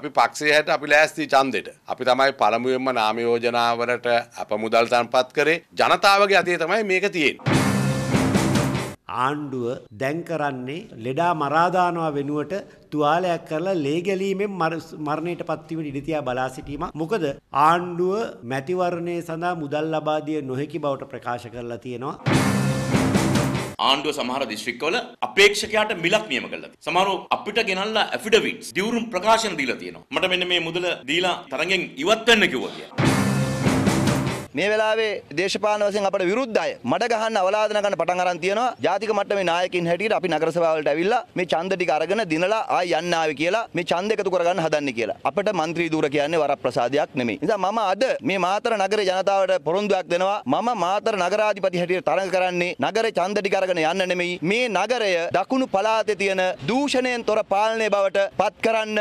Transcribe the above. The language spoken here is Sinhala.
අපි පක්ෂයට අපි ලෑස්ති ඡන්දෙට. අපි තමයි පළමුවෙන්ම නාම යෝජනාවලට අප මුදල් තැන්පත් කරේ. ජනතාවගේ අතේ තමයි මේක තියෙන්නේ. ආණ්ඩුව දැන් කරන්නේ ලෙඩා මරා දානවා වෙනුවට තුවාලයක් කරලා ලේ ගැලීමෙන් මරණයටපත් වීම ඉඩ තියා බලා සිටීම. මොකද ආණ්ඩුව මැතිවරණය සඳහා මුදල් ලබා දිය නොහැකි බවට ප්‍රකාශ කරලා තියෙනවා. ආණ්ඩුව සමහර දිස්ත්‍රික්කවල අපේක්ෂකයාට මිලක් නියම කළා. සමහරව අපිට ගෙනල්ලා ඇෆිඩවිට්ස් දිවුරුම් ප්‍රකාශන දීලා තියෙනවා. මට මෙන්න මේ මුදල දීලා තරගෙන් ඉවත් වෙන්න කිව්වා කියලා. මේ වෙලාවේ දේශපාලන වශයෙන් අපට විරුද්ධ අය මඩ ගහන්න අවලාදන ගන්න පටන් අරන් තියෙනවා. ජාතික මට්ටමේ නායකින් හැටියට අපි නගර සභාවලට ඇවිල්ලා මේ ඡන්ද ටික අරගෙන දිනලා ආය යන්න ආවේ කියලා මේ ඡන්ද එකතු කරගන්න හදන්නේ කියලා. අපිට മന്ത്രി ධූර කියන්නේ වරප්‍රසාදයක් නෙමෙයි. නිසා මම අද මේ මාතර නගරේ ජනතාවට පොරොන්දුවක් දෙනවා. මම මාතර නගරාධිපති හැටියට තරඟ කරන්නේ නගරේ ඡන්ද ටික අරගෙන යන්න නෙමෙයි. මේ නගරය දකුණු පළාතේ තියෙන දූෂණයෙන් තොර පාලනය බවට පත් කරන්න